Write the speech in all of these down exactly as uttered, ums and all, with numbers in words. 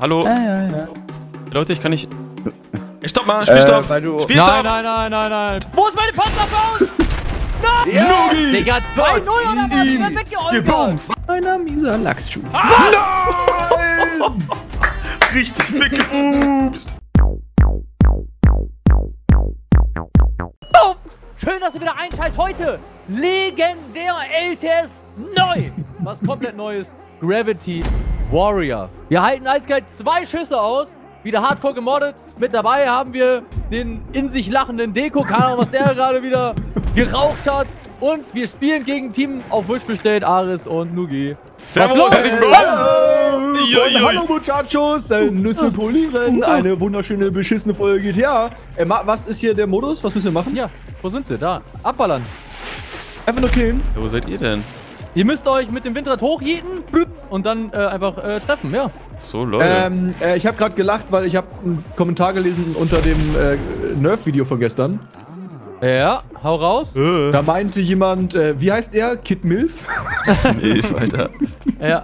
Hallo. Ja, ja, ja. Leute, ich kann nicht... Stopp mal, Spielstopp! Äh, Spielstopp! Nein, nein, nein, nein, nein! Wo ist meine Panzerfaust? Nein! Ja, Nugi! Digga, zwei null oder was? Ich bin weggeholfen! Meiner mieser Lachsschuh. Ah, nein! Richtig weggebumst! Schön, dass ihr wieder einschaltet. Heute legendär L T S neu! Was komplett Neues. Gravity Warrior. Wir halten eiskalt zwei Schüsse aus. Wieder hardcore gemoddet. Mit dabei haben wir den in sich lachenden Deko. Keine Ahnung, was der gerade wieder geraucht hat. Und wir spielen gegen Team auf Wish bestellt, Aris und Nugi. Servus, los? Hallo, joi, joi. Hallo Muchachos, Nüsse polieren, eine wunderschöne, beschissene Folge G T A. Äh, was ist hier der Modus? Was müssen wir machen? Ja, wo sind wir? Da, abballern. Einfach nur killen. Ja, wo seid ihr denn? Ihr müsst euch mit dem Windrad hochjeten und dann äh, einfach äh, treffen, ja. So, Leute. Ähm, äh, ich habe gerade gelacht, weil ich habe einen Kommentar gelesen unter dem äh, Nerf-Video von gestern. Ja, hau raus. Äh. Da meinte jemand, äh, wie heißt er? Kid Milf? Milf, Alter. Ja.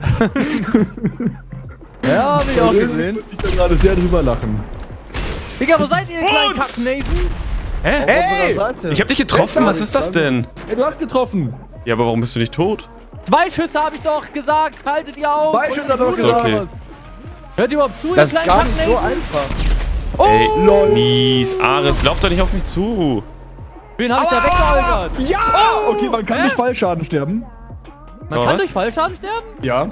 Ja, hab ich auch gesehen. Muss ich da gerade sehr drüber lachen. Digga, wo seid ihr, ihr kleinen Kacknasen? Hä? Ey! Ich hab dich getroffen, was ist das denn? Ey, du hast getroffen. Ja, aber warum bist du nicht tot? Zwei Schüsse habe ich doch gesagt, haltet ihr auf! Zwei Schüsse hat er doch gesagt! Okay. Hört ihr überhaupt zu, ihr das kleinen Kacknasen? Das ist gar nicht so einfach. Oh. Ey, lol. Mies, Aris, lauf doch nicht auf mich zu! Wen hab ich da weggeholfert? Ja! Oh, okay, man kann äh? durch Fallschaden sterben. Man oh, kann was? durch Fallschaden sterben? Ja.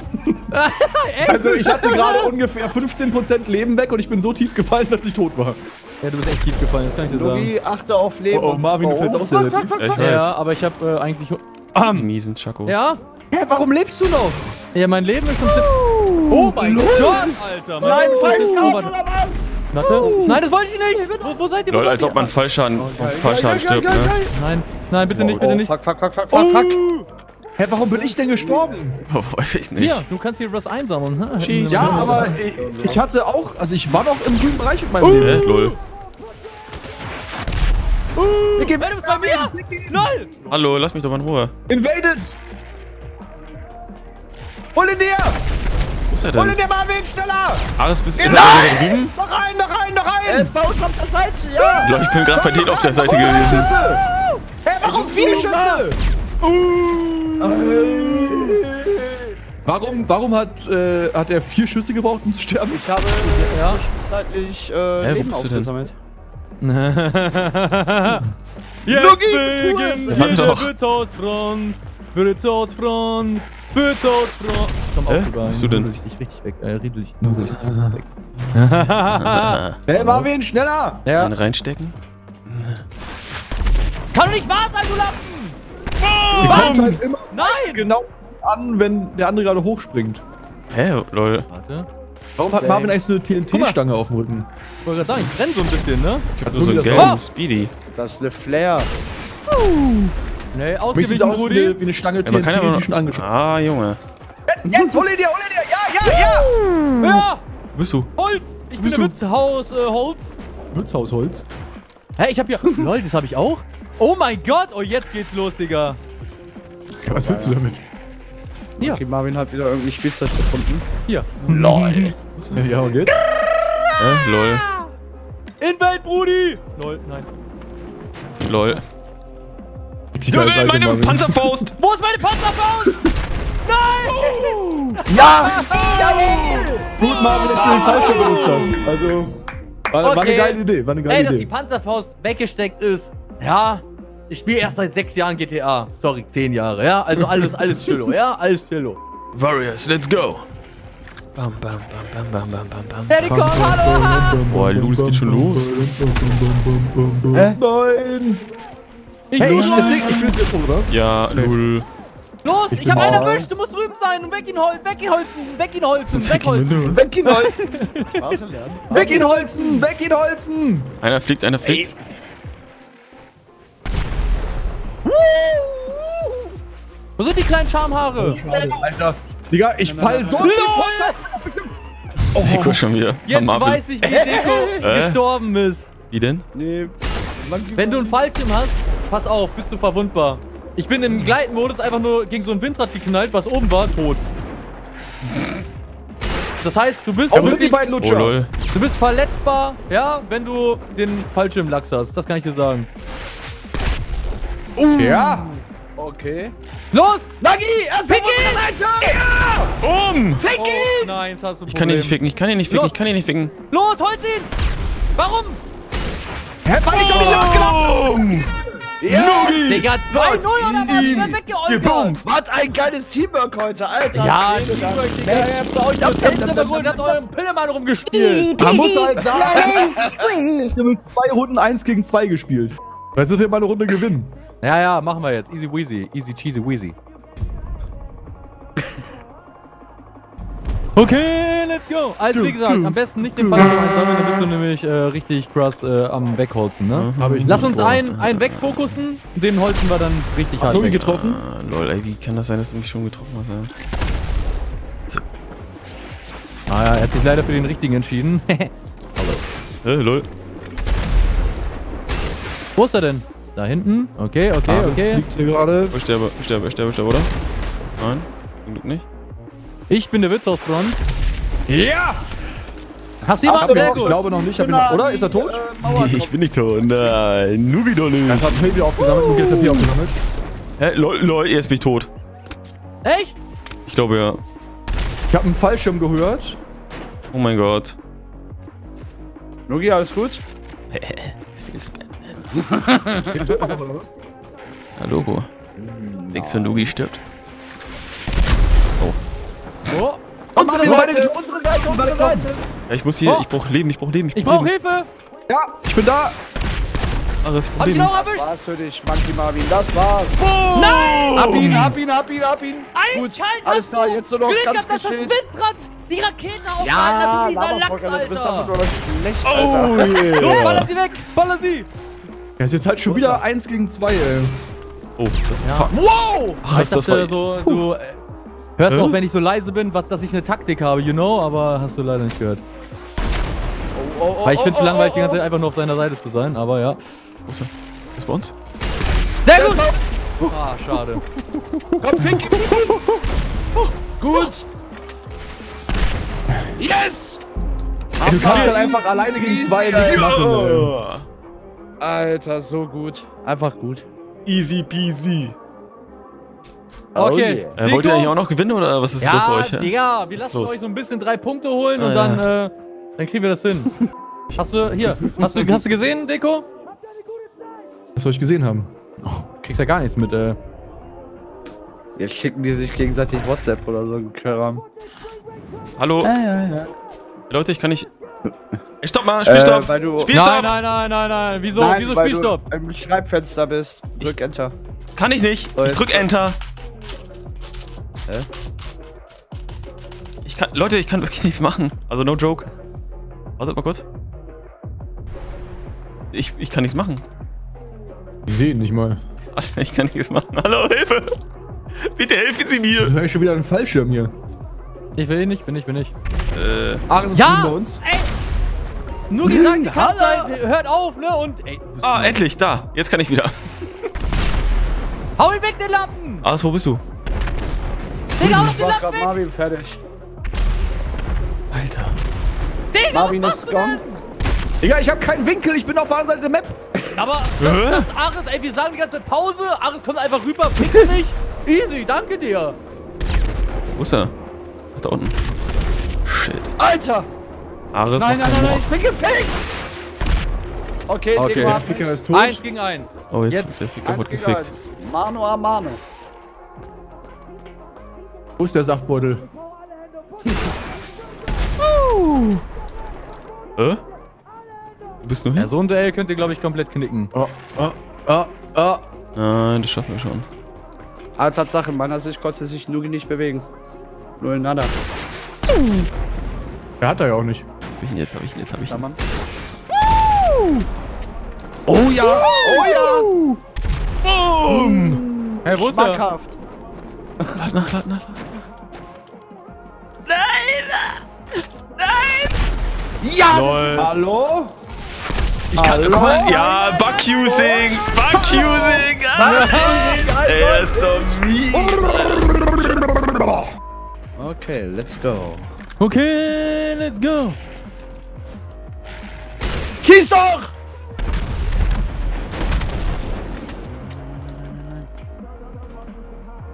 Also ich hatte gerade ungefähr fünfzehn Prozent Leben weg und ich bin so tief gefallen, dass ich tot war. Ja, du bist echt tief gefallen, das kann ich dir sagen. Logi, achte auf Leben. Oh, oh Marvin, du oh, fällst oh, auch sehr tief. Ja, ja, aber ich hab äh, eigentlich... Ah, die miesen Chakos. Ja? Hä, ja, warum lebst du noch? Ja, mein Leben ist schon... Oh, oh mein Gott, Alter. Mein Nein, Fallschaden oder was? Warte. Uh. Nein, das wollte ich nicht! Wo, wo seid ihr? Leute, als ob man Fallschaden, oh, Fallschaden geil, geil, geil, stirbt, geil, geil. ne? Nein, nein, bitte oh, nicht, bitte oh, nicht. Fuck, fuck, fuck, fuck, fuck, oh. fuck. Hä, warum bin ich denn gestorben? Oh, weiß ich nicht. Ja, du kannst hier was einsammeln, ne? Jeez. Ja, aber ich, ich hatte auch, also ich war noch im grünen Bereich mit meinem oh. Leben. Hä, lol. Oh. Ich geh, Invaded bei mir! Lol! Hallo, lass mich doch mal in Ruhe. Invaded! Hol ihn dir! Wo ist er denn? Hol ihn dir, Marvin, schneller! Aris, bist du da drüben? Noch rein, noch rein, noch rein! Er ist bei uns auf der Seite, ja! Leute, ich bin gerade bei denen auf der Seite gewesen. Hey, warum vier Schüsse? Warum, warum hat, äh, hat er vier Schüsse gebraucht, um zu sterben? Ich habe ja zeitlich äh, Leben aufgesammelt. Jetzt beginnt jede Wirtshausfront! Wirtshausfront! Wirtshausfront! Komm auf, äh? bist du denn? Riedel dich richtig weg, äh, riedel dich richtig weg. Hey Marvin, schneller! Ja. Dann reinstecken. Das kann doch nicht wahr sein, du Lappen! Warte! Kommt halt immer Nein! genau an, wenn der andere gerade hochspringt. Hä, hey, lol. Warte. Warum hat Marvin eigentlich so eine T N T-Stange auf dem Rücken? Ich wollte gerade sagen, ich renn so ein bisschen, ne? Ich hab nur so einen gelben Speedy. Das ist eine Flare. Uh. Nee, ausgewichen, aus wie, wie eine Stange T N T, ja, die schon angeschaut. Ah, Junge. Jetzt, jetzt, hol ihn dir, hol ihn dir! Ja, ja, ja! Ja! Wo bist du? Holz! Ich bist bin der Wirtshaus, äh, Holz. Wirtshaus, Holz? Hä, ich hab hier... Lol, das hab ich auch? Oh mein Gott! Oh, jetzt geht's los, Digga. Ja, was willst du damit? Ja. Okay, Marvin hat wieder irgendwie Spielzeug gefunden. Hier. LOL. Ja, und jetzt? Äh, lol. Invade, Brudi! Lol, nein. Lol. Junge, meine Marvin. Panzerfaust! Wo ist meine Panzerfaust? Nein! Oh. Ja! Ja! Oh. Gut, Marvin, dass du den falschen benutzt hast. Also, war, okay. war eine geile Idee, war eine geile Ey, Idee. Ey, dass die Panzerfaust weggesteckt ist, ja. Ich spiele erst seit sechs Jahren G T A. Sorry, zehn Jahre, ja? Also alles, alles chillo, ja? Alles chillo. Warriors, let's go! Bam, bam, bam, bam, bam, bam, bam, hey, komm, bam, hallo, hallo. Boah, Lu, das geht schon los. Hä? Nein! Ich hey, ich, das Ding, ich bin jetzt schon, oder? Ja, lul. Los, ich, ich hab einen erwischt, du musst drüben sein und weg ihn holzen, weg ihn holzen, weg ihn holzen, weg holzen, weg ihn holzen. Weg ihn holzen, weg ihn holzen! Einer fliegt, einer fliegt. Ey. Wo sind die kleinen Schamhaare? Oh, Alter, Digga, ich fall so tief runter! Oh. Deko schon wieder. Jetzt weiß ich, wie Deko äh? gestorben ist. Wie denn? Nee. Wenn du einen Fallschirm hast, pass auf, bist du verwundbar. Ich bin im Gleitmodus einfach nur gegen so ein Windrad geknallt, was oben war, tot. Das heißt, du bist oh, wirklich, die beiden Lutscher. Oh, du bist verletzbar, ja, wenn du den Fallschirmlachs hast. Das kann ich dir sagen. Uh. Ja. Okay. Los! Nagi! Fick ihn! Ja! Um! Fick ihn! Oh, nein, jetzt hast du ein Problem. Ich kann ihn nicht ficken, ich kann ihn nicht ficken, Los. ich kann ihn nicht ficken. Los, holt ihn! Warum? Hä, weil ich doch nicht nachgelaufen! Ja! Digga, zwei null oder was? Ich bin weggeäußert! Was ein geiles Teamwork heute, Alter! Ja, ich habt euch da Pilze geholt, habt euren Pillemann rumgespielt! Man muss halt sagen, wir haben zwei Runden eins gegen zwei gespielt. Weißt du, wir mal eine Runde gewinnen. Ja, ja, machen wir jetzt. Easy Weezy. Easy cheesy Weezy. Okay, let's go. Also wie gesagt, am besten nicht den Fallschirm einsammeln, dann bist du nämlich äh, richtig krass äh, am Wegholzen, ne? Mhm. Hab ich Lass uns einen, einen wegfokussen, den holzen wir dann richtig hart. Hast du ihn getroffen? Ah, lol, ey, wie kann das sein, dass du mich schon getroffen hast, ey? Ah ja, er hat sich leider für den richtigen entschieden. Hallo. Äh, lol. Wo ist er denn? Da hinten? Okay, okay, ah, okay. Das liegt hier gerade. Ich sterbe, ich sterbe, ich sterbe, ich sterbe, oder? Nein, zum Glück nicht. Ich bin der Witz aus Franz. Ja! Hast du jemanden? Sehr gut. Ich glaube noch nicht. Ich bin noch, oder? Ist er tot? Äh, nee, ich bin nicht tot. Nein, Nugidolü. Ich hab Baby aufgesammelt, Nugi hat Papier aufgesammelt. Hä? Lol, jetzt bin ich tot. Echt? Ich glaube ja. Ich hab einen Fallschirm gehört. Oh mein Gott. Nugi, alles gut? Viel Spam. Hallo. Nix, wenn Lugi stirbt. Oh. Oh. Unsere Seite! Unsere Seite! Unsere Seite! Ja, ich muss hier. Oh. Ich brauch Leben, ich brauch Leben. Ich, ich brauch, brauch Hilfe! Leben. Ja, ich bin da! Ach, das hab ich noch erwischt! Das war's für dich, Monkey Marvin, das war's! Oh. Nein! Ab ihn, ab ihn, ab ihn, ab ihn! Eiskalt! Gut, alles da, jetzt nur noch Glück ganz gehabt, dass das Windrad die Raketen aufhalten, ja, dieser Lachs, Alter! Du bist davon nur noch schlecht, Alter! Oh, yeah. Baller sie weg! Baller sie! Ja, ist jetzt halt schon wieder eins gegen zwei, ey. Oh, das ist ja. Wow! Ach, ich dachte, das so, du hörst äh? auch, wenn ich so leise bin, was, dass ich eine Taktik habe, you know? Aber hast du leider nicht gehört. Oh, oh, oh, Weil ich find's oh, oh, langweilig, oh, oh. die ganze Zeit einfach nur auf seiner Seite zu sein, aber ja. Wo ist er? Ist bei uns? Sehr gut! Ah, schade. Komm, fick! Gut! Yes! Ey, du kannst halt einfach alleine gegen zwei nichts machen, ey. Alter, so gut. Einfach gut. Easy peasy. Okay. Äh, wollt ihr eigentlich auch noch gewinnen oder was ist ja, los bei euch? Ja, Digga, wir lassen los. euch so ein bisschen drei Punkte holen ah, und dann, ja. äh, dann kriegen wir das hin. Hast du, hier, hast du, hast du gesehen, Deko? Was soll ich gesehen haben? Oh, du kriegst ja gar nichts mit, äh. Jetzt schicken die sich gegenseitig WhatsApp oder so, Köram. Hallo. Ja, ja, ja. Leute, ich kann nicht... Stopp mal, Spielstopp! Äh, Spielstopp! Nein, nein, nein, nein, nein, wieso, nein, wieso Spielstopp? Weil du im Schreibfenster bist. Drück ich, Enter. Kann ich nicht. Ich drück Enter. Hä? Ich kann, Leute, ich kann wirklich nichts machen. Also no joke. Wartet mal kurz. Ich, ich kann nichts machen. Ich sehe ihn nicht mal. Alter, ich kann nichts machen. Hallo, Hilfe! Bitte helfen Sie mir! Jetzt höre ich schon wieder einen Fallschirm hier. Ich will ihn nicht, bin ich, bin ich. Äh... Ach, es ist ja, bei uns. Ey. Nur gesagt, die Kampfzeit hört auf, ne? Und ey, ah, du? endlich, da. Jetzt kann ich wieder. Hau ihn weg, den Lappen! Ars, wo bist du? Digga, hau den Lappen weg! Marvin fertig. Alter. Digga, Marvin was machst ist du gone. Denn? Digga, ich hab keinen Winkel, ich bin auf der anderen Seite der Map. Aber das, äh? das Ares, ey, wir sagen die ganze Pause. Ares kommt einfach rüber, fickt mich. Easy, danke dir. Wo ist er? Ach, da unten. Shit. Alter! Ares nein, nein, nein, nein, ich bin gefickt! Okay, okay. Der Ficker ist tot. Eins gegen eins. Oh, jetzt, jetzt wird der Ficker wird gefickt. Eins. Mano a mano. Wo ist der Saftbeutel? uh. Äh? Du bist nur hin? Ja, so ein Duell könnt ihr, glaube ich, komplett knicken. Oh, oh, oh, oh. Nein, das schaffen wir schon. Aber Tatsache, in meiner Sicht konnte sich Nugi nicht bewegen. Nur in Nada. So. Er hat er ja auch nicht. Hab ich ihn jetzt, hab ich ihn jetzt, hab ich ihn. Oh ja! Oh ja! Boom! Hey, wo ist er? Schmackhaft. Lad nach, lad nach, lad nach. Nein! Nein! Ja! Lol. Hallo? Ich kann, guck mal, ja, Bug-Using! Bug-Using! Er ist so mies! Okay, let's go. Okay, let's go. Schieß doch!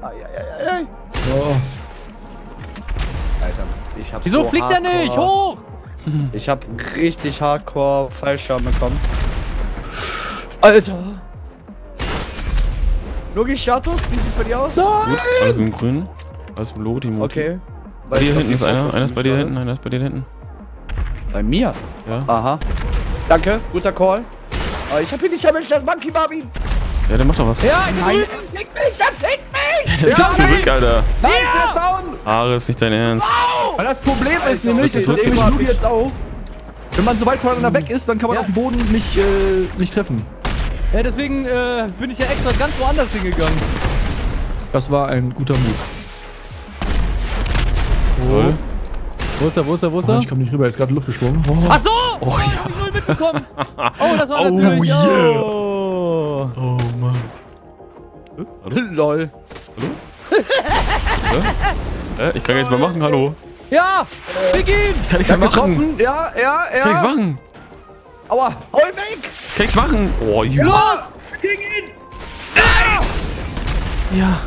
Ai, ai, ai, ai. Oh. Alter, ich hab Wieso so fliegt hardcore, der nicht hoch? Ich hab richtig hardcore Fallschaden bekommen. Alter. Logisch Status, wie sieht's bei dir aus? Nein! Alles im Grünen. Alles im Lot, Emoji. Okay. Bei dir hinten ist einer. Einer ist bei dir hinten, einer ist bei dir hinten. Bei mir? Ja. Aha. Danke, guter Call. Aber ich hab ihn nicht erwischt, das Monkey Barbie. Ja, der macht doch was. Ja, nein! Der fickt mich, der fickt mich! Der fickt zurück, Alter. Da ist der down! Ares, nicht dein Ernst. Wow. Weil das Problem ist nämlich, das rückt mich nur jetzt auf. Wenn man so weit voneinander weg ist, dann kann man auf dem Boden nicht, äh, nicht treffen. Ja, deswegen äh, bin ich ja extra ganz woanders hingegangen. Das war ein guter Move. Oh. Wo ist er, wo ist er, wo ist er? Oh, ich komm nicht rüber, er ist gerade Luft geschwungen. Oh. Ach so! Oh, oh ja. Hab ich null mitbekommen. Oh, das war oh, natürlich. Yeah. Oh, oh Mann. Äh, hallo? Lol. Hallo? äh? Äh, ich kann jetzt mal machen, hallo. Ja! Big ihn! Ich kann nichts mehr machen. Ja, ja, ja. Ich kann nichts machen. Aua! Hol weg! Kann ich's machen? Oh, ja! Los! Gegen ihn! Nein! Ja!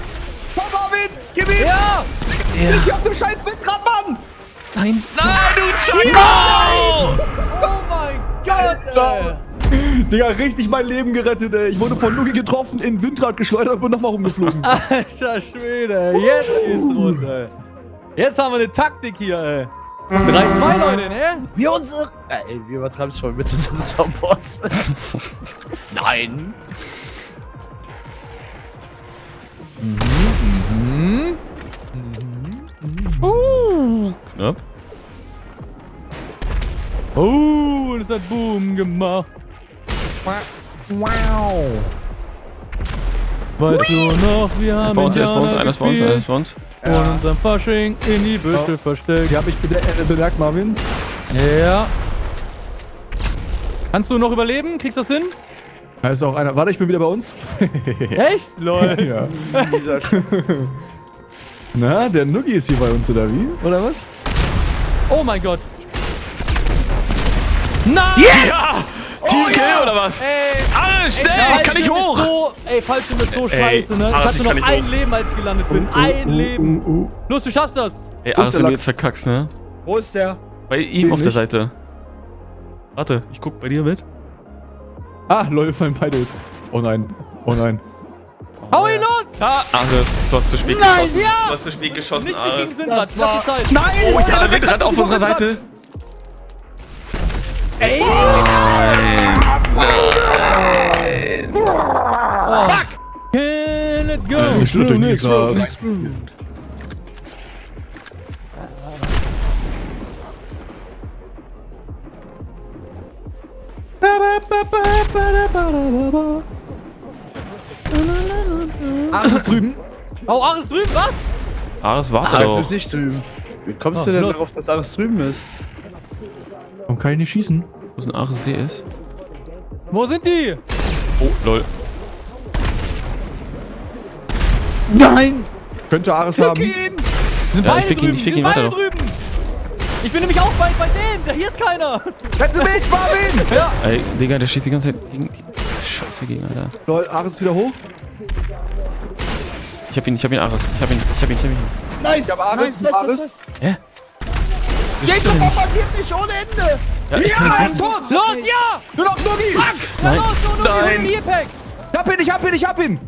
Komm auf ihn! Gib ihn! Ja! Ja. Bin ich auf dem scheiß Windrad, Mann! Nein! Nein, du Chunko! Ja. Oh mein Gott, Alter. Ey! Digga, richtig mein Leben gerettet, ey! Ich wurde von Luki getroffen, in den Windrad geschleudert und bin nochmal rumgeflogen. Alter Schwede, jetzt geht's runter, ey! Jetzt haben wir eine Taktik hier, ey! drei zwei, Leute, ne? Wir unsere... Ey, wir übertreiben es schon mit den Supports. Nein. Mhm, mhm. Mhm. Uh. Knapp. Oh, das hat Boom gemacht. Wow. Weißt Hui. du noch, wir haben bei uns, bei uns, einer bei uns, einer bei uns. Und ja. unseren Fasching in die Büsche oh. versteckt. Die hab ich bemerkt, Marvin. Ja. Kannst du noch überleben? Kriegst du das hin? Da ist auch einer. Warte, ich bin wieder bei uns. Echt? Lol. Ja. Na, der Nuggi ist hier bei uns, oder wie? Oder was? Oh mein Gott. Nein! Yeah! Ja! Team oh, Kill ja. oder was? Ey, Alles schnell! Ey, ich kann nicht hoch! So, ey, Fallschirm ist so ey, scheiße, ne? Ich Aris, hatte noch ich ein hoch. Leben, als ich gelandet bin. Oh, oh, ein oh, Leben! Oh, oh. Los, du schaffst das! Ey, Aris, wenn du jetzt verkackst, ne? Wo ist der? Bei ihm nee, auf nicht. der Seite. Warte, ich guck bei dir mit. Ah, Leute fallen beide jetzt. Oh nein, oh nein. Oh, Hau ihn ja. los! Ah, Aris, du hast zu spät nein, geschossen. Ja. Du hast zu spät geschossen, nicht Aris. Nicht das war... Nein! Oh ja, der Windrad auf unserer Seite! Ey! Nein! Oh. Fuck! Okay, let's go! Äh, ich würde nichts sagen. Ares ist drüben! Oh, Ares drüben, was? Ares warte doch. Ares ist nicht drüben. Wie kommst oh, du denn los. darauf, dass Ares drüben ist? Warum kann ich nicht schießen? Wo ist ein Ares D S? Wo sind die? Oh, lol. Nein! Könnte Ares Kick haben. Ihn. Sind ja, ich fick ihn, ich fick ihn, warte doch. Ich bin nämlich auch bald bei denen, da hier ist keiner! Retten Sie mich, Marvin! Ja. Ey, Digga, der schießt die ganze Zeit gegen die Scheiße gegen, Alter. Lol, Ares wieder hoch? Ich hab ihn, ich hab ihn, Ares. Ich hab ihn, ich hab ihn, ich hab ihn. Nice! Ich hab Ares, nice, Ares. Nice, nice, nice. Ja? Geht doch bombardiert mich ohne Ende! Ja, ich ja er ist tot! Los, ja! Nur noch Nuggi! Fuck! Nein! Los, nur Nuggi, hol den Healpack! Ich hab ihn, ich hab ihn, ich hab ihn!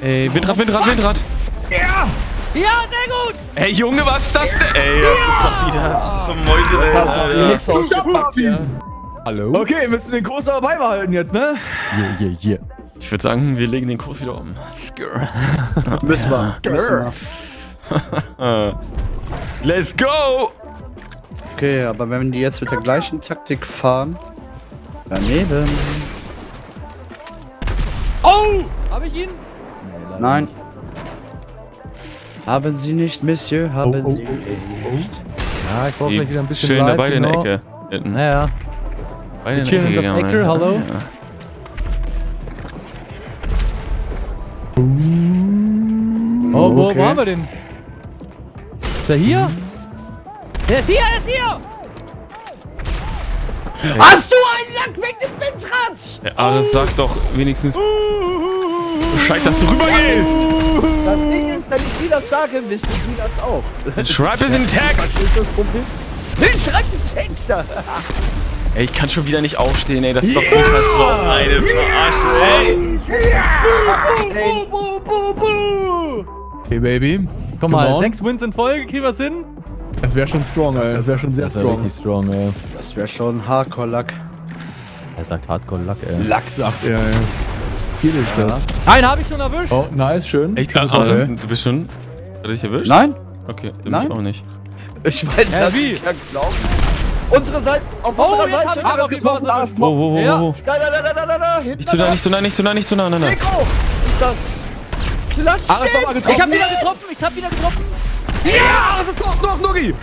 Ey, Windrad, Windrad, Windrad! Ja! Ja, sehr gut! Ey, Junge, was ist das denn? Ey, das ja. ist doch wieder zum Mäusewelt, Alter. Ich hab ihn! Hallo? Okay, wir müssen den Kurs aber beibehalten jetzt, ne? Yeah, yeah, yeah. Ich würde sagen, wir legen den Kurs wieder um. Skrrr. Müssen wir. Skrrr. Let's go! Okay, aber wenn die jetzt mit der gleichen Taktik fahren, daneben. Oh! Hab ich ihn? Nee, Nein. Nicht. Haben Sie nicht, Monsieur? Haben oh, oh, Sie oh, nicht? Ja, ich brauche gleich wieder ein bisschen Schön, da beide in der Ecke. Naja. Beide in der Ecke. Gegangen, Ecke hallo? hallo? Ja. Oh, wo, okay. wo haben wir den? Ist er hier? Der ist hier, der ist hier! Hey. Hast du einen Lack weg des Windrads? Ja, aber das sagt doch wenigstens Bescheid, dass du rübergehst! Das Ding ist, wenn ich dir das sage, wissen die das auch. Schreib es in Text! Was ist das Problem? Schreib den Text da! Ey, ich kann schon wieder nicht aufstehen, ey, das ist doch yeah. nicht was so eine Verarsche, ey! Yeah. Buh, buh, buh, buh, buh. Hey, Baby. Komm mal, on. sechs Wins in Folge, kriegen wir's hin? Das wäre schon strong, ey. Das wäre schon sehr das wär strong. strong ey. Das wäre schon Hardcore-Luck. Er sagt Hardcore-Luck, ey. Luck sagt er, ey. Skill ist ja. das. Einen habe ich schon erwischt. Oh, nice, schön. Echt? Klar, oh, das, du bist schon... Hat er dich erwischt? Nein. Okay, dann Nein. mich auch nicht. Ich meine, das wie? Ich kann glauben. Unsere Seite, auf oh, unserer Seite. Ah, das getroffen, ah, das getroffen. Wo, wo, wo, ja. wo? Da, da, da, da, da, da, da. Nicht zu nah, nicht zu nah, nicht zu nah, nicht zu nah, nein, nein. Nico, ist das... Klatsch! Ah, ist nochmal getroffen. Ich hab wieder getroffen, ich hab wieder getroffen. Ja, das ist doch noch Nuggi! Okay,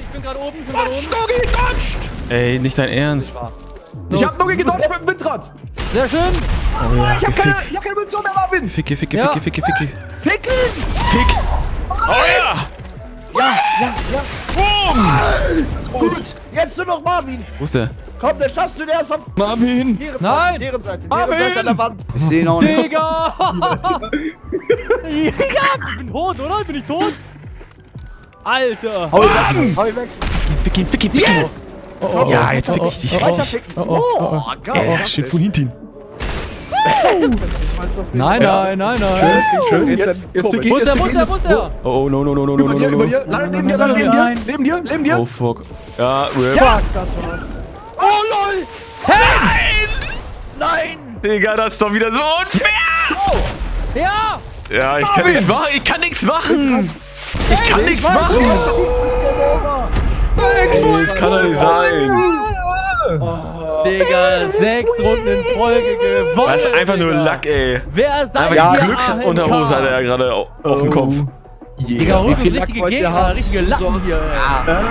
ich bin gerade oben, ich bin gerade oben. Nuggi, dodged! Ey, nicht dein Ernst. Ich hab Nuggi gedodged mit dem Windrad. Sehr schön. Oh, ja, ich, hab keine, ich hab keine Munition mehr, Marvin. Ficki, ficki, ja. ficki, ficki, ficki. Ficken! Fick! Oh ja! Ja, ja, ja. Boom! Oh, gut, jetzt nur noch Marvin. Wo ist der? Komm, den schaffst du den erst auf... Marvin! Deren Nein! Deren Seite, deren Marvin! Seite an der Wand. Ich seh ihn auch nicht. Digga! Digga! Ich bin tot, oder? Bin ich tot? Alter! Hau ihn weg! Hau ihn weg! Fick ihn, fick ihn, fick ihn! Yes! Oh, oh, oh. Ja, jetzt fick ich dich richtig. Oh, oh, oh, oh geil! Ja, schön von hinten! Nein, nein, nein, nein! Schön, schön, jetzt fick ihn! Wo ist er, wo ist er, wo ist er? Oh, no, no, no, no, no, no, no, no! Über dir, über dir! Lade neben dir, lade neben dir! Neben dir, neben dir! Oh, fuck! Ja, rip! Fuck, das war's! Oh, lol! Nein! Nein! Digga, das ist doch wieder so unfair! Ja! Ja, ich kann nichts machen! Ich kann nichts machen! Ich kann nichts machen! Das kann doch nicht sein! Digga, sechs Runden in Folge gewonnen! Das ist einfach nur Lack, ey! Wer sagt ja, Glücksunterhose hat er gerade auf dem Kopf. Digga, holt uns richtige Gegner, richtige Lappen hier, ey!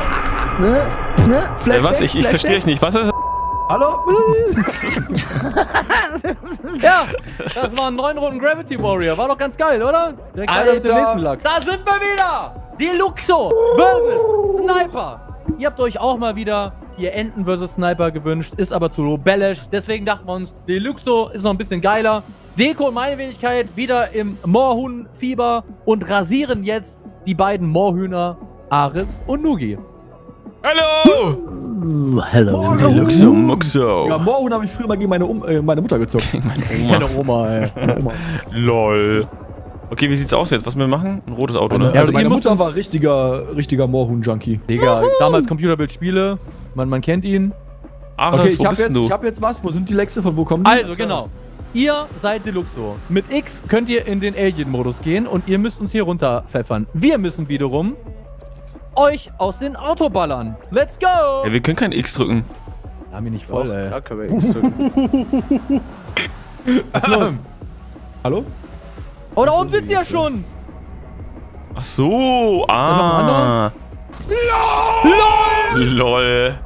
Ey, was? Ich verstehe euch nicht. Was ist das? Hallo? Ja, das waren neun Runden Gravity Warrior. War doch ganz geil, oder? Direkt Alter, auf den nächsten Lack. Da sind wir wieder! Deluxo versus Sniper. Ihr habt euch auch mal wieder ihr Enten versus Sniper gewünscht, ist aber zu rebellisch. Deswegen dachten wir uns, Deluxo ist noch ein bisschen geiler. Deko und meine Wenigkeit wieder im Moorhuhn-Fieber und rasieren jetzt die beiden Moorhühner Ares und Nuggi. Hallo! Hallo, Deluxo Muxo. Ja, Moorhuhn habe ich früher mal gegen meine, um äh, meine Mutter gezockt. Gegen meine Oma. Meine Oma, ey. Meine Oma. Lol. Okay, wie sieht's aus jetzt? Was wir machen? Ein rotes Auto, ne? Also meine Mutter war richtiger, richtiger Moorhuhn-Junkie. Digga, damals Computerbildspiele. Man, man kennt ihn. Ares, okay, ich hab, jetzt, ich hab jetzt was. Wo sind die Lexe? Von wo kommen die? Also, genau. Ihr seid Deluxo. Mit X könnt ihr in den Alien-Modus gehen und ihr müsst uns hier runterpfeffern. Wir müssen wiederum euch aus den Autoballern. Let's go! Ey, wir können kein X drücken. Da haben wir nicht voll, ey. Ja, können wir X drücken. ähm. Hallo? Oh, da oben sitzt ihr ja schon! Ach so, ah. LOL! LOL!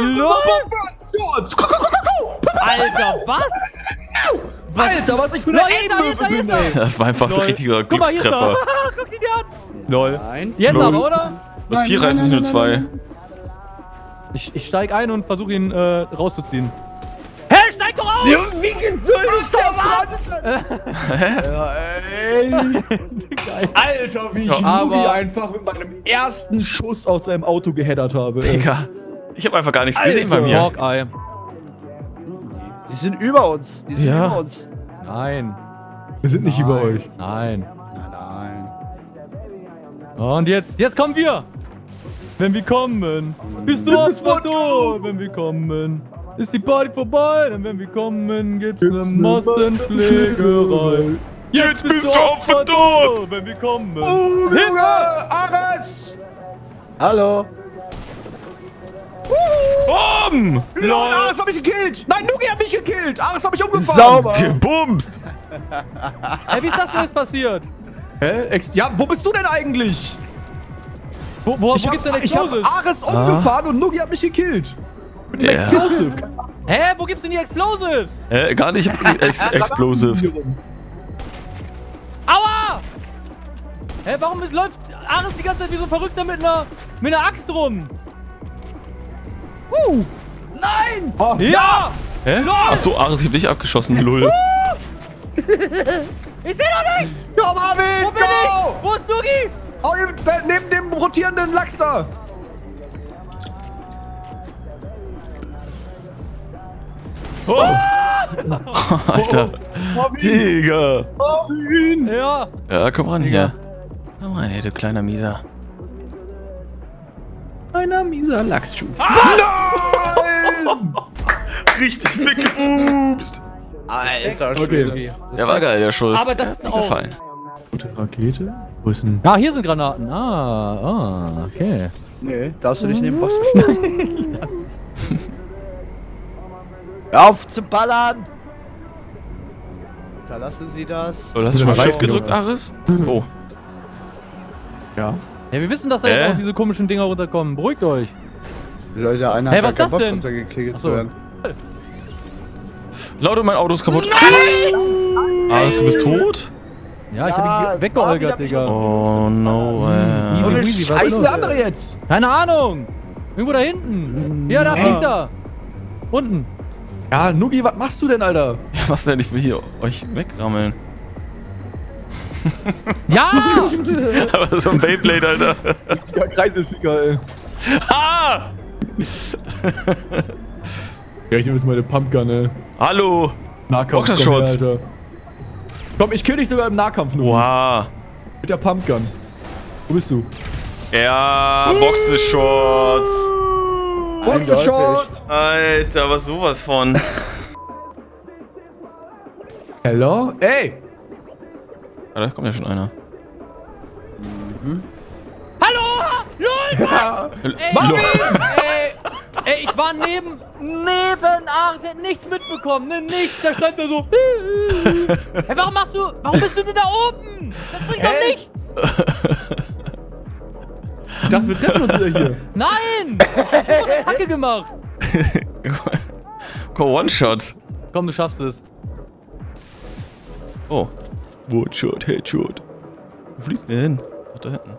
LOL! Alter, was? Was? Alter, was ich für eine Aim-Möwe bin, ey! Das war einfach so ein richtiger Glückstreffer. Guck dir an! LOL. Jetzt aber, oder? Was vier reicht nicht nur zwei. Ich, ich steig ein und versuche ihn äh, rauszuziehen. Hä, hey, steig doch auf! Wie geduldig der war! Ey! Alter, wie ich Nuggi einfach mit meinem ersten Schuss aus seinem Auto geheadert habe. Digga, ich hab einfach gar nichts gesehen bei mir. Hawkeye. Die sind über uns. Die sind ja. über uns. Nein. Wir sind nicht nein. über euch. Nein. Nein. Und jetzt, jetzt kommen wir. Wenn wir kommen, bist du aus Foto. Wenn wir kommen, ist die Party vorbei. Denn wenn wir kommen, gibt's eine Massenschlägerei. Jetzt bist du Opfer tot. Wenn wir kommen. Oh, Junge, Ares. Hallo. Boom! LOL! Ares hab ich gekillt! Nein, Nuggi hat mich gekillt! Ares hab ich umgefahren! Sauber! Gebumst! Hey, wie ist das denn jetzt passiert? Hä? Ex ja, wo bist du denn eigentlich? Wo, wo, ich wo hab, gibt's denn Explosive? Ich hab Ares umgefahren ah. und Nuggi hat mich gekillt! Mit dem yeah. Explosive! Hä? Wo gibt's denn die Explosives? Hä? Äh, gar nicht, ich hab Ex Explosives. Aua! Hä, warum ist, läuft Ares die ganze Zeit wie so ein Verrückter mit einer, mit einer Axt rum. Uh. Nein! Oh, ja! Hä? Lol. Achso, Ares, ich hab dich abgeschossen, lol. Ich seh doch nicht! Ja, Marvin, wo bin go! Ich? Wo ist Dugi? Oh, neben dem rotierenden Lachs da! Oh! Oh. Alter! Oh, oh. Digga! Marvin! Ja! Ja, komm ran hier! Komm ran hier, du kleiner Mieser! Kleiner Mieser Lachsschuh! Ah. Nein! Richtig weggebumst! Alter, okay. Okay. Der war geil, der Schuss. Aber das ist auch... gefallen. Gute Rakete? Wo ist denn... Ah, hier sind Granaten. Ah, ah, okay. Nee, darfst du nicht neben Boss spielen. Das nicht. Hör auf zu ballern! Unterlassen Sie das. Oh, hast du mal Shift gedrückt, oder? Ares? Oh. Ja. Ja, wir wissen, dass da äh? jetzt auch diese komischen Dinger runterkommen. Beruhigt euch. Die Leute, einer hey, hat was gar keinen Bock, runtergekegelt zu werden. Lauter, mein Auto ist kaputt. Nein! Ares, du bist tot? Ja, ich ja, hab ihn weggeholgert, Digga. Oh no, ey. Easy, easy, was ist der andere jetzt? Keine Ahnung. Irgendwo da hinten. Ja, da fliegt er. Unten. Ja, Nugi, was machst du denn, Alter? Ja, was denn? Ich will hier euch wegrammeln. Ja! Aber so ein Beyblade, Alter. Ja, Kreiselficker, ey. Ah! Ja, ich nehme jetzt meine Pumpgun, ey. Hallo! Nahkampf, Boxershot, Alter. Komm, ich kill dich sogar im Nahkampf nur. Wow. Mit der Pumpgun. Wo bist du? Ja, Boxershot. Boxershot! Alter, was sowas von. Hello? Ey! Ah, da kommt ja schon einer. Mhm. Hallo! LOL! Ja. Ey, Marvin! Ey! Ey, ich war neben, neben Ares, ich hätte nichts mitbekommen, ne, nichts, da stand er so. Hey, warum machst du, warum bist du denn da oben? Das bringt doch nichts. Ich dachte, wir treffen uns wieder hier. Nein, ich hab eine Hacke gemacht. Komm, One-Shot. Komm, du schaffst es. Oh. One-Shot, Headshot. Wo fliegt der hin? Ach, da hinten.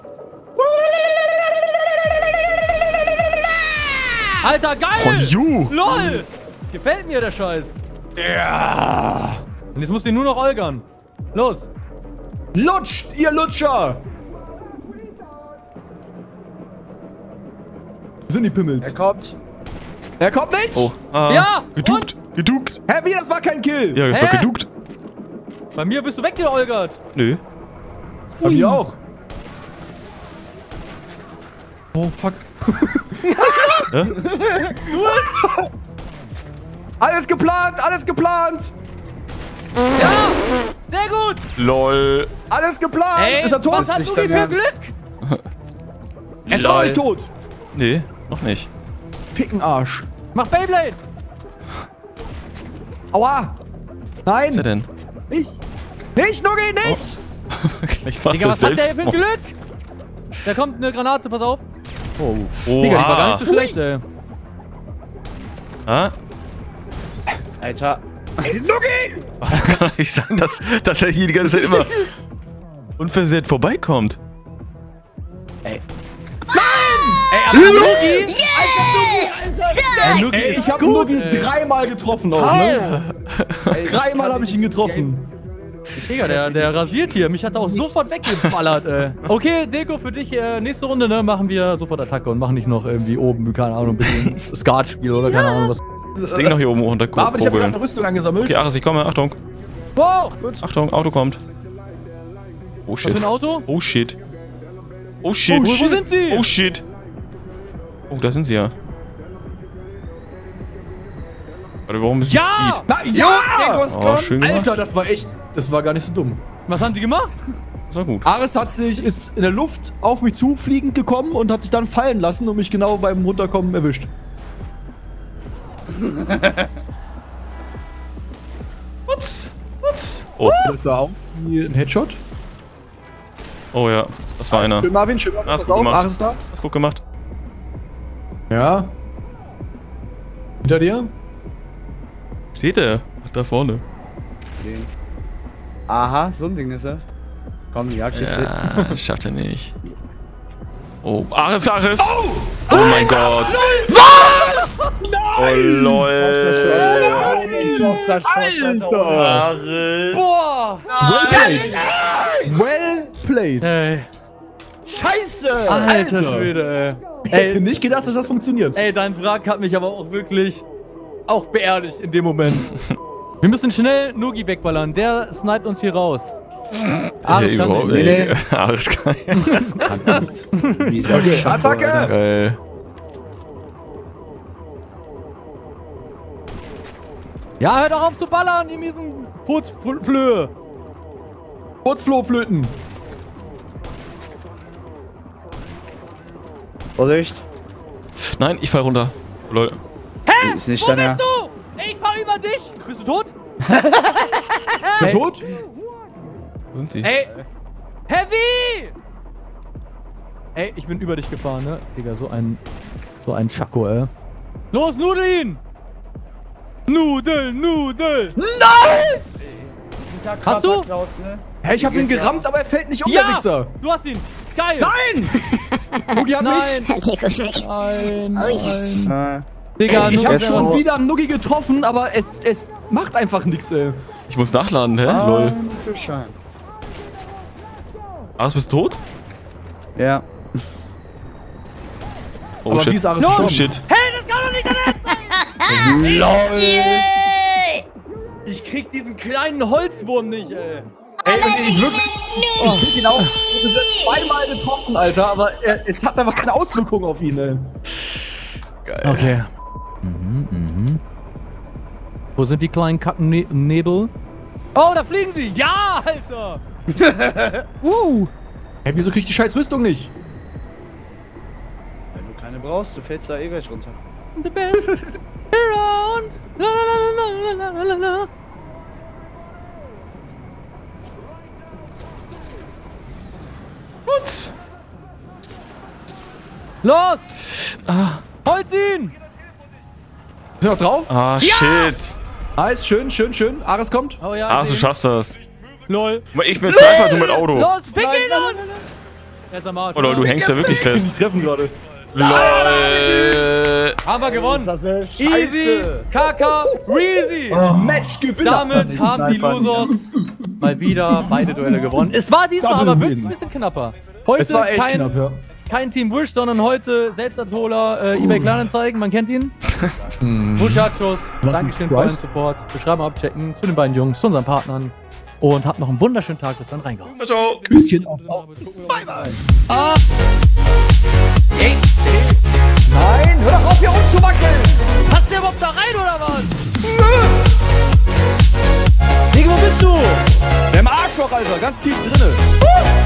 Alter, geil! Oh, you. LOL! Gefällt mir der Scheiß. Ja! Yeah. Und jetzt musst du ihn nur noch olgern. Los! Lutscht, ihr Lutscher! Wo sind die Pimmels? Er kommt. Er kommt nicht! Oh. Ah. Ja! Geduckt! Und? Geduckt! Hä, wie? Das war kein Kill! Ja, das Hä? war geduckt. Bei mir bist du weggeolgert. Nö. Bei Ui. mir auch. Oh, fuck. Ja? Alles geplant, alles geplant! Ja! Sehr gut! LOL! Alles geplant! Ey, ist er tot? Was hast du denn für Glück? Er ist noch nicht tot! Nee, noch nicht. Ficken Arsch! Mach Beyblade! Aua! Nein! Was ist er denn? Nicht! Nicht, Nugi, nicht! Oh. Digga, was hat der hier für ein Glück? Da kommt eine Granate, pass auf! Oh. Oha. Digga, die war gar nicht so schlecht, ey. Ah? Alter. Ey, Nugi! Was kann ich sagen, dass, dass er hier die ganze Zeit immer unversehrt vorbeikommt? Ey. Nein! Ey, aber Nugi! Yeah! Alter, Nugi, Alter! Ey, ich hab Nugi dreimal getroffen auch, ne? Ey, dreimal hab ich ihn getroffen. Digga, der, der rasiert hier. Mich hat er auch sofort weggeballert, ey. Okay, Deko, für dich äh, nächste Runde, ne, machen wir sofort Attacke und machen nicht noch irgendwie oben, keine Ahnung, ein bisschen Skatspiel oder keine Ahnung was. Das Ding noch hier oben runter. Aber ich hab gerade eine Rüstung angesammelt. Okay, Ares, ich komme, Achtung. Wow! Achtung, Auto kommt. Oh shit. Was für ein Auto? Oh shit. Oh shit. Oh, shit. Wo sind sie? Oh shit. Oh, da sind sie ja. Warte, warum ist ja! Speed? Ja! Ja! Oh, schön gemacht. Alter, das war echt... Das war gar nicht so dumm. Was haben die gemacht? Das war gut. Ares hat sich, ist in der Luft auf mich zufliegend gekommen und hat sich dann fallen lassen und mich genau beim Runterkommen erwischt. Utz! Utz! Oh. Das war auch hier ein Headshot. Oh ja, das war einer. Schön, Marvin, schön, Marvin. Pass auf, Ares ist da. Hast gut gemacht. Ja. Hinter dir? Steht er? Ach, da vorne. Okay. Aha, so ein Ding ist das. Komm, die Jagd ist. Ja, schafft er nicht. Oh, Ares, Ares. Oh, oh mein Gott. Nein. Was? Nein. Oh, lol. Nein. Alter. Ares. Boah. Nein. Well played. Well played. Ey. Scheiße. Alter Schwede, ey. Ich hätte nicht gedacht, dass das funktioniert. Ey, dein Wrack hat mich aber auch wirklich auch beerdigt in dem Moment. Wir müssen schnell Nugi wegballern. Der sniped uns hier raus. Ares hey, kann nicht. Nee, nee. Ares kann nicht. Okay, Attacke! Geil. Ja, hört doch auf zu ballern, ihr miesen Furzflöhe. Furzflohflöten. Vorsicht. Nein, ich fall runter. Leute. Hä? Ist nicht Wo bist du? Ey, ich fahr über dich. Bist du tot? Bist du tot? Wo sind sie? Ey. Heavy! Ey, ich bin über dich gefahren, ne? Digga, so ein... So ein Schacko, ey. Los, nudel ihn! Nudel, Nudel! Nein! Ey, hast du? Klaus, ne? Hä, ich hab ihn gerammt, aber er fällt nicht um, ja, der Wichser. Du hast ihn! Geil! Nein! Nugi hat nein. mich! Nein! Nein! Nein. Digga, ey, ich hab schon so wieder einen Nugi getroffen, aber es, es macht einfach nichts, ey. Ich muss nachladen, hä? Ah, lol. Ares, bist du tot? Ja. Oh, aber shit. Wie ist Ares no. shit. Hey, das kann doch nicht der Letzte sein! Lol! Ich krieg diesen kleinen Holzwurm nicht, ey. Ey, und ich wirklich. Oh, ich krieg ihn auch zweimal getroffen, Alter, aber er, es hat einfach keine Auswirkungen auf ihn, ey. Geil. Okay. Mhm, mhm. Wo sind die kleinen Kackennebel? Oh, da fliegen sie! Ja, Alter! uh. Hey, wieso krieg ich die scheiß Rüstung nicht? Wenn du keine brauchst, du fällst da eh gleich runter. The best around. La, la, la, la, la, la, la. What? Los! Ah. Holt ihn! Ist er noch drauf? Ah, ja! Shit! Nice, schön, schön, schön. Ares kommt. Oh, ja, Ares, du schaffst das. Lol. Ich bin Sniper, du mit Auto. Los, fick ihn uns! Er ist am Arsch. Oh, lol, du hängst ja wirklich fest. Ich treffen gerade. Lol. Haben wir gewonnen. Easy, Kaka, Reezy. Oh, Match gewinnt. Damit haben die Losers mal wieder beide Duelle gewonnen. Es war diesmal aber wirklich ein bisschen knapper. Heute es war echt kein, knapp, ja. kein Team Wish, sondern heute Selbstabholer, äh, eBay Kleinanzeigen, man kennt ihn. Muchachos, Dankeschön für euren Support. Beschreibung abchecken zu den beiden Jungs, zu unseren Partnern. Und habt noch einen wunderschönen Tag, bis dann reingehauen. Ciao. Küsschen aufs Auge. Bye, bye. Ah. Ey. Nein, hör doch auf, hier rumzuwackeln. Passt der überhaupt da rein, oder was? Nö. Digga, wo bist du? Der im Arschloch, Alter, ganz tief drinne. Uh.